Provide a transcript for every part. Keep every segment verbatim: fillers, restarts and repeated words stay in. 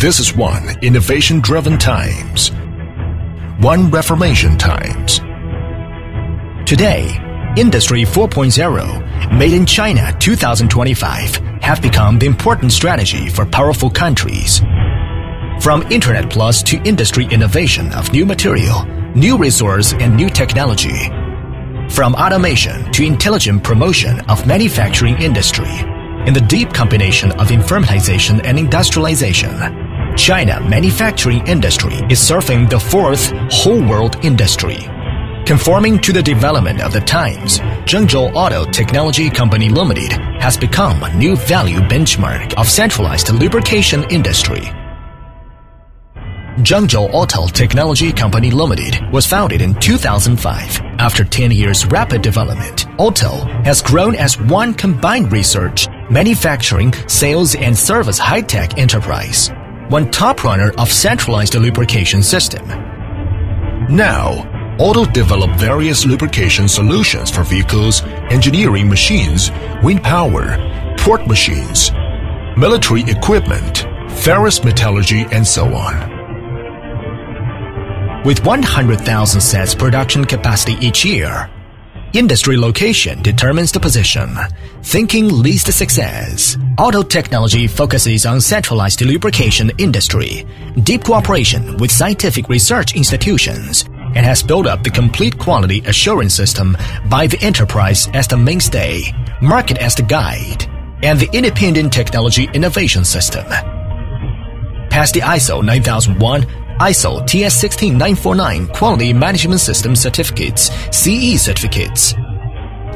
This is one innovation-driven times, one reformation times. Today, Industry four point oh, Made in China two thousand twenty-five have become the important strategy for powerful countries. From Internet Plus to industry innovation of new material, new resource and new technology. From automation to intelligent promotion of manufacturing industry. In the deep combination of informatization and industrialization, China manufacturing industry is serving the fourth whole world industry. Conforming to the development of the times, Zhengzhou Autol Technology Company Limited has become a new value benchmark of centralized lubrication industry. Zhengzhou Autol Technology Company Limited was founded in two thousand five. After ten years rapid development, Autol has grown as one combined research, manufacturing, sales and service high-tech enterprise, one top runner of centralized lubrication system. Now, Autol developed various lubrication solutions for vehicles, engineering machines, wind power, port machines, military equipment, ferrous metallurgy and so on. With one hundred thousand sets production capacity each year, industry location determines the position. Thinking leads to success. Autol technology focuses on centralized lubrication industry, deep cooperation with scientific research institutions, and has built up the complete quality assurance system by the enterprise as the mainstay, market as the guide, and the independent technology innovation system. Past the I S O nine thousand one, I S O T S one six nine four nine Quality Management System Certificates, C E Certificates.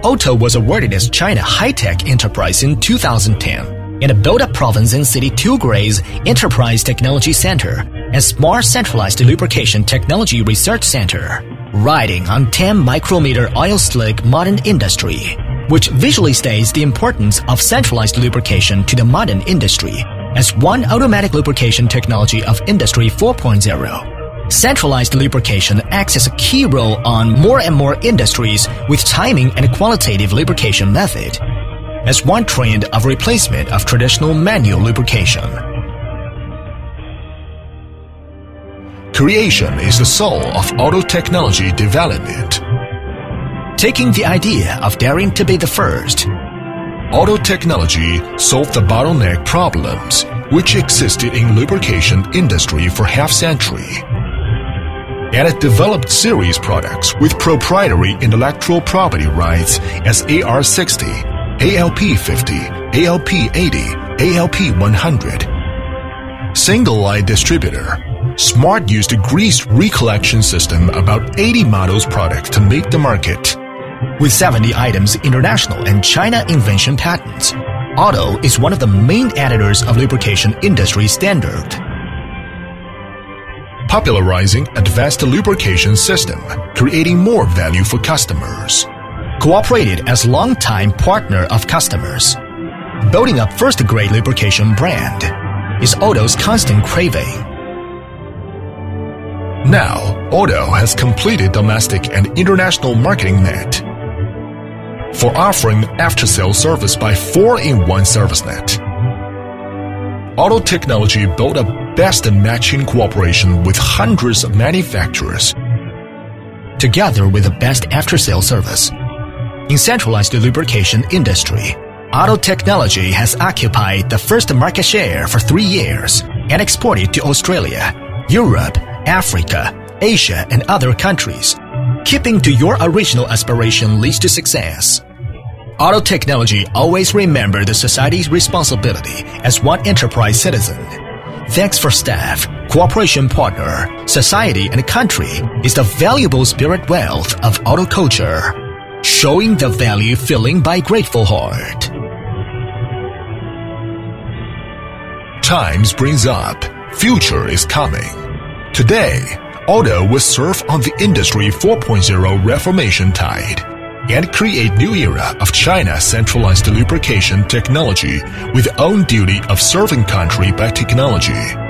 Autol was awarded as China High-Tech Enterprise in two thousand ten in the built-up province and city Tugray's Enterprise Technology Center and Smart Centralized Lubrication Technology Research Center, riding on ten micrometer oil slick modern industry, which visually states the importance of centralized lubrication to the modern industry as one automatic lubrication technology of Industry four point oh. Centralized lubrication acts as a key role on more and more industries with timing and qualitative lubrication method, as one trend of replacement of traditional manual lubrication. Creation is the soul of Autol technology development. Taking the idea of daring to be the first, Autol technology solved the bottleneck problems which existed in lubrication industry for half-century. And it developed series products with proprietary intellectual property rights as A R sixty, A L P fifty, A L P eighty, A L P one hundred. Single-line distributor, smart used a grease recollection system about eighty models products to make the market. With seventy items international and China invention patents, Autol is one of the main editors of lubrication industry standard, popularizing advanced lubrication system, creating more value for customers, cooperated as long-time partner of customers, building up first-grade lubrication brand is Autol's constant craving. Now, Autol has completed domestic and international marketing net for offering after-sales service by four in one service net. Autol technology built up best and matching cooperation with hundreds of manufacturers, together with the best after-sales service. In centralized lubrication industry, Autol technology has occupied the first market share for three years and exported to Australia, Europe, Africa, Asia, and other countries. Keeping to your original aspiration leads to success. Autol technology always remember the society's responsibility as one enterprise citizen. Thanks for staff, cooperation partner, society, and country is the valuable spirit wealth of Autol culture, showing the value feeling by grateful heart. Times brings up, future is coming. Today, Autol will surf on the Industry four point oh reformation tide and create new era of China centralized lubrication technology with own duty of serving country by technology.